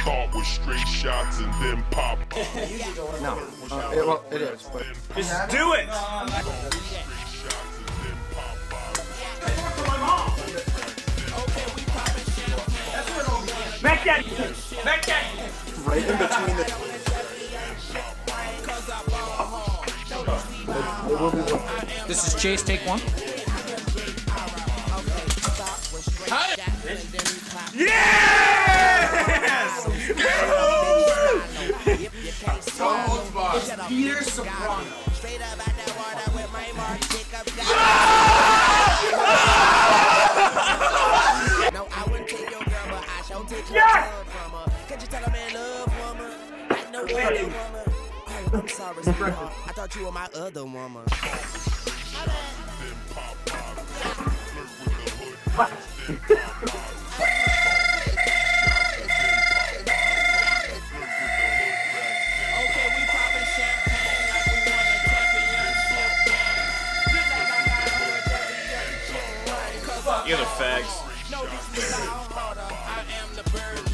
caught with straight shots and then pop. No, well, it is. But just do it. Back at you. Back at you. Right in between the. This is Chase, take one. Hi. Yes! It's Peter Soprano. Straight up out that water with my mark, pick up that. No, I wouldn't take your girl, but I shall take your love from her. Could you tell a man love woman? I know you're woman. Oh, I'm sorry, sweetheart. I thought you were my other woman. What? You're the fags.